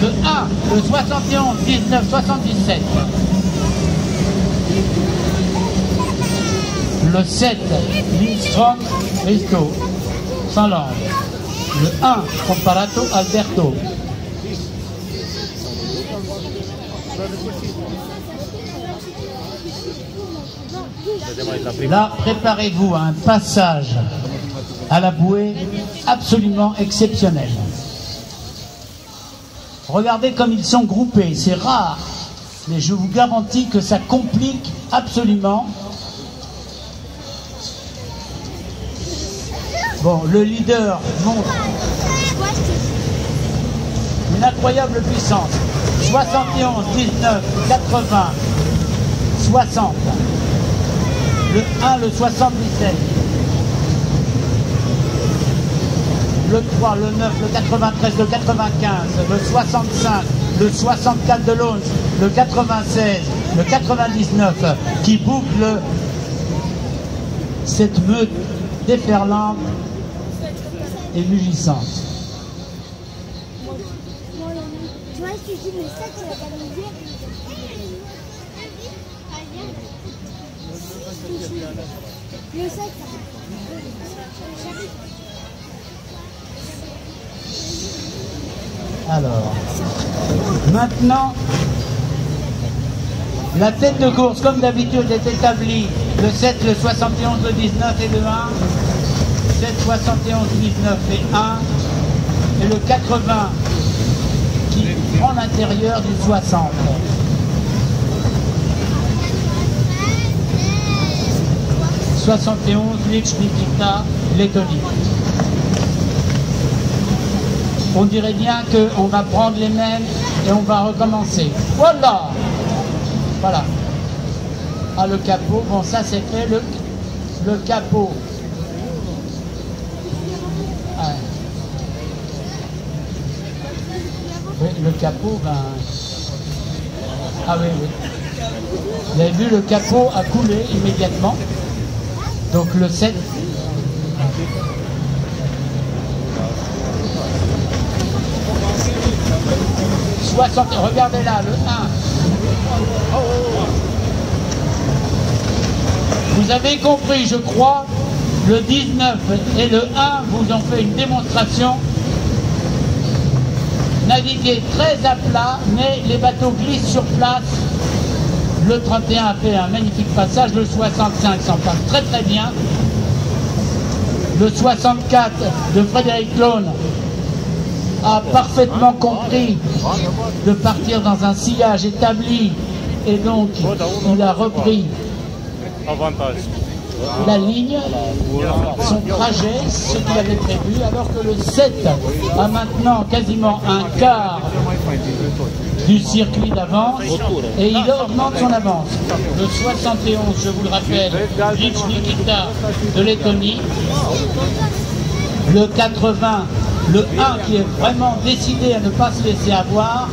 le A, le 71 19 77. Le 7, Lindstrom, Risto, sans langue. Le 1, Comparato-Alberto. Là, préparez-vous à un passage à la bouée absolument exceptionnel. Regardez comme ils sont groupés, c'est rare, mais je vous garantis que ça complique absolument. Bon, le leader monte une incroyable puissance. 71, 19, 80, 60. Le 1, le 77. Le 3, le 9, le 93, le 95, le 65, le 64 de l'once, le 96, le 99, qui boucle cette meute déferlante et mugissante. Alors, maintenant, la tête de course, comme d'habitude, est établie le 7, le 71, le 19 et le 1. 7, 71, 19 et 1. Et le 80 qui prend l'intérieur du 60. « 71, Lich, Nikita, Lettonie. » On dirait bien qu'on va prendre les mêmes et on va recommencer. Voilà. Voilà. Ah, le capot. Bon, ça, c'est fait. Le capot. Ah. Oui, le capot, ben... Ah oui, oui. Vous avez vu, le capot a coulé immédiatement. Donc le 7. Regardez là, le 1. Vous avez compris, je crois, le 19 et le 1 vous ont fait une démonstration. Naviguez très à plat, mais les bateaux glissent sur place. Le 31 a fait un magnifique passage, le 65 s'en passe très très bien. Le 64 de Frédéric Claude a parfaitement compris de partir dans un sillage établi et donc il a repris la ligne, son trajet, ce qu'il avait prévu, alors que le 7 a maintenant quasiment un quart du circuit d'avance et il augmente son avance. Le 71, je vous le rappelle, Lich Nikita de Lettonie. Le 80, le 1 qui est vraiment décidé à ne pas se laisser avoir.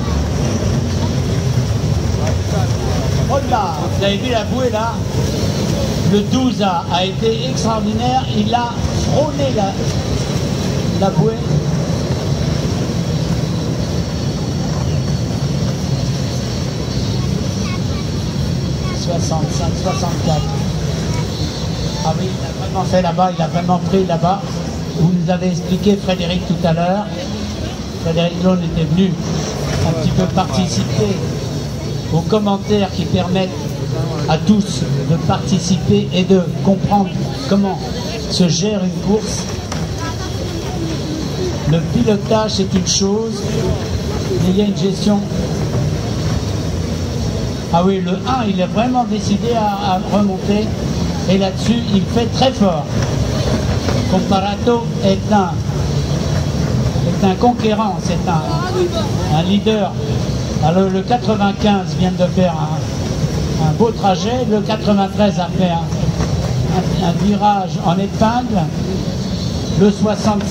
Oh là, vous avez vu la bouée là? Le 12 a été extraordinaire, il a frôlé la bouée. Ah oui, il a vraiment fait là-bas, il a vraiment pris là-bas. Vous nous avez expliqué, Frédéric, tout à l'heure. Frédéric John était venu un petit peu participer aux commentaires qui permettent à tous de participer et de comprendre comment se gère une course. Le pilotage, c'est une chose, mais il y a une gestion. Ah oui, le 1, il est vraiment décidé à remonter. Et là-dessus, il fait très fort. Comparato est un conquérant, c'est un leader. Alors le 95 vient de faire un beau trajet. Le 93 a fait un virage en épingle. Le 65...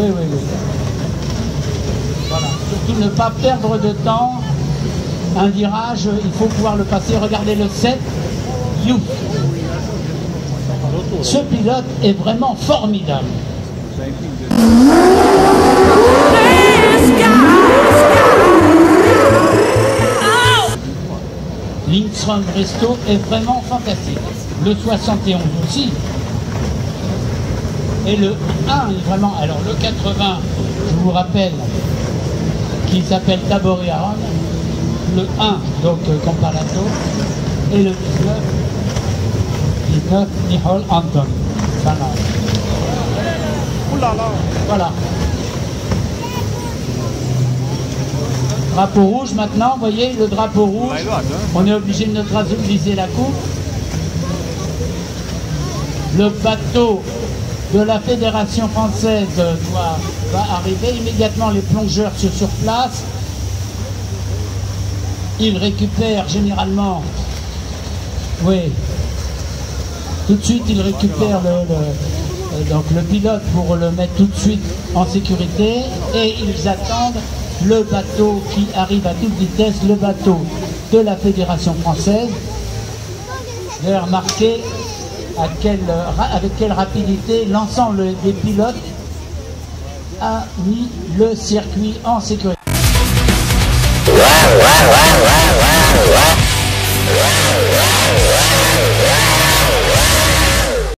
Oui, oui, oui. Voilà. Surtout ne pas perdre de temps. Un virage, il faut pouvoir le passer. Regardez le 7. Youf. Ce pilote est vraiment formidable. Lindstrom Risto est vraiment fantastique. Le 71 aussi. Et le 1 est vraiment... Alors le 80, je vous rappelle, qui s'appelle Taboriaron. Le 1, donc Comparato. Et le 19 Nihol Anton. Voilà. Drapeau rouge maintenant, vous voyez le drapeau rouge, on est obligé de notre utiliser la coupe. Le bateau de la Fédération française va arriver, immédiatement les plongeurs se surplacent. Ils récupèrent généralement, oui, tout de suite ils récupèrent le pilote pour le mettre tout de suite en sécurité et ils attendent le bateau qui arrive à toute vitesse, le bateau de la Fédération française. Vous avez remarqué avec quelle rapidité l'ensemble des pilotes a mis le circuit en sécurité.